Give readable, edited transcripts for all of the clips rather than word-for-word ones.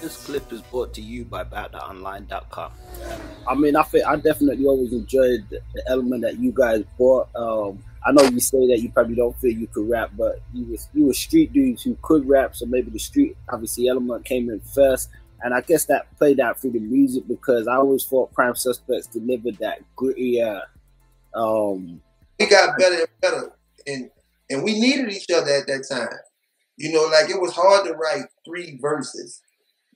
This clip is brought to you by BoutDatOnline.com. I mean, I definitely always enjoyed the element that you guys brought. I know you say that you probably don't feel you could rap, but you were street dudes who could rap, so maybe the street, obviously, element came in first. And I guess that played out through the music, because I always thought Prime Suspects delivered that gritty. We got better and better, and we needed each other at that time. You know, like, it was hard to write 3 verses,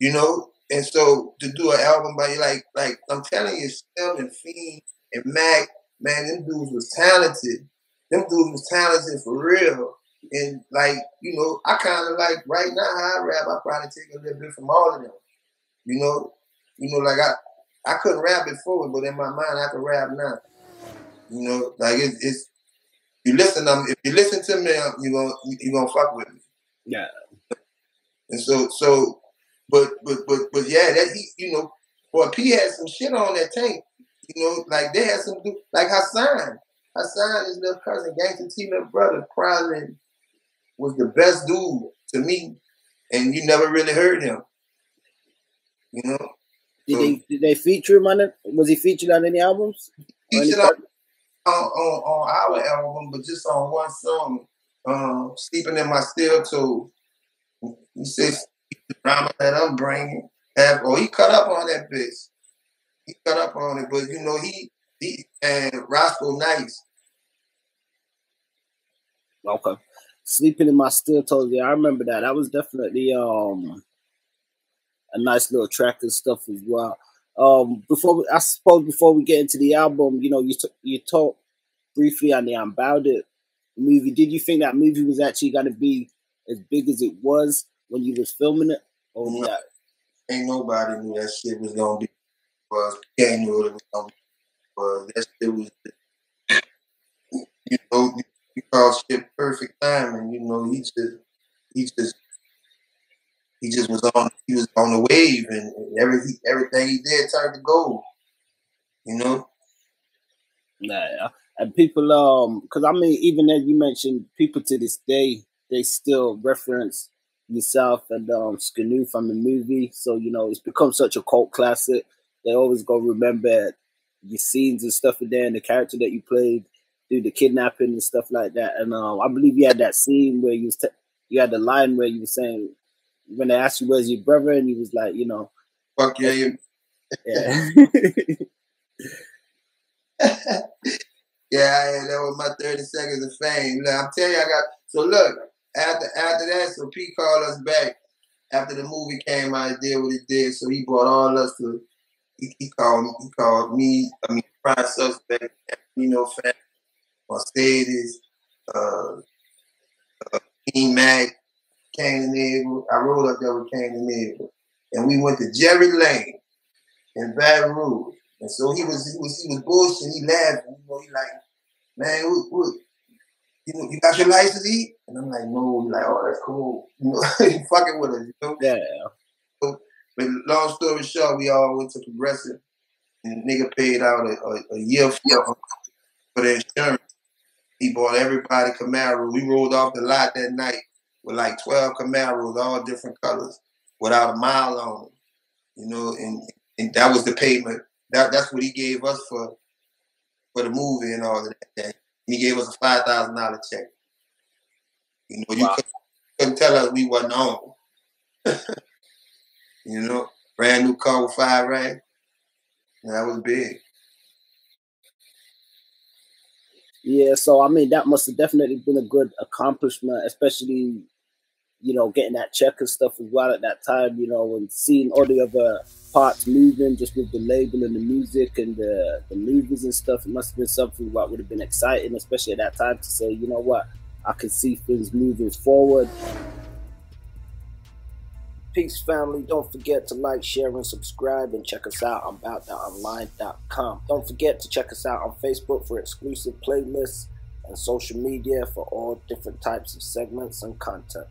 you know? And so to do an album by, like I'm telling you, Slim and Fiend and Mac, man, them dudes was talented. Them dudes was talented for real. And, like, you know, I kind of, like, right now how I rap, I probably take a little bit from all of them, you know? You know, like, I couldn't rap before, but in my mind I can rap now. You know, like, it's you listen. If you listen to me, you gonna fuck with me. Yeah. And so, but yeah, that he, you know, boy, P had some shit on that tank. You know, like, they had some, like Hassan. Hassan, his little cousin, Gangsta T, little brother, Crowley, was the best dude to me, and you never really heard him. You know. Did they feature him on it? Was he featured on any albums? On our album, but just on one song, Sleeping in My Steel Toe. He says the drama that I'm bringing. Oh, he cut up on that bitch. He cut up on it, but you know, he and Roscoe Nice. Okay. Sleeping in My Steel Toe, yeah, I remember that. That was definitely a nice little track and stuff as well. I suppose before we get into the album, you know, you talked briefly on the Unbounded movie. Did you think that movie was actually going to be as big as it was when you was filming it? Or no, that? Ain't nobody knew that shit was going to be. Ain't knew it was going to be. That shit was, you know, you call shit perfect timing. You know, he just was on. He was on the wave, and everything he did turned to gold. You know. Yeah, and people, because I mean, even as you mentioned, people to this day they still reference yourself and Skinoo from the movie. So, you know, it's become such a cult classic. They always gonna remember your scenes and stuff in there, and the character that you played through the kidnapping and stuff like that. And I believe you had that scene where you had the line where you were saying, when they asked you where's your brother, and he was like, you know, fuck yeah, yeah. Yeah, that was my 30 seconds of fame. Look, I'm telling you, I got, so look, after that, so P called us back after the movie came out, and did what it did. So he brought all us to, he called me, I mean, Prime Suspect, you know, Fan, Mercedes, King Mac, Cain and Abel. I rolled up there with Cain and Abel, and we went to Jerry Lane in Baton Rouge. And so he was bullshitting. He laughed. You know, he like, man, what? You got your license, E? And I'm like, no. He's like, oh, that's cool. You know, he fucking with us. You know? Yeah. So, but long story short, we all went to Progressive, and the nigga paid out a year for the insurance. He bought everybody Camaro. We rolled off the lot that night with like 12 Camaros, all different colors, without a mile on them, you know, and that was the payment. That's what he gave us for the movie and all of that. And he gave us a $5,000 check. You know, wow. You couldn't tell us we wasn't on. You know, brand new car with 5 racks. That was big. Yeah, so I mean, that must have definitely been a good accomplishment, especially, you know, getting that check and stuff as well at that time, you know, and seeing all the other parts moving just with the label and the music and the movies and stuff. It must have been something that would have been exciting, especially at that time, to say, you know what, I can see things moving forward. Peace, family. Don't forget to like, share, and subscribe, and check us out on BoutDatOnline.com. Don't forget to check us out on Facebook for exclusive playlists and social media for all different types of segments and content.